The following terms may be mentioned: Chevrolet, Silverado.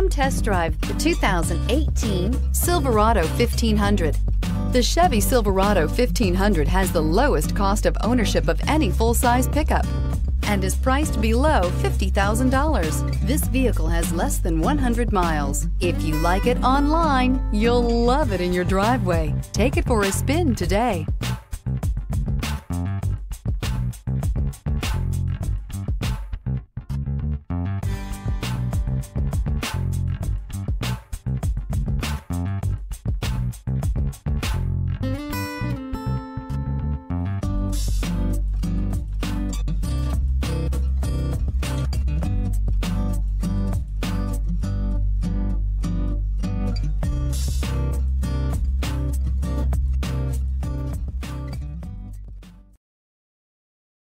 Come test drive the 2018 Silverado 1500. The Chevy Silverado 1500 has the lowest cost of ownership of any full-size pickup and is priced below $50,000. This vehicle has less than 100 miles. If you like it online, you'll love it in your driveway. Take it for a spin today.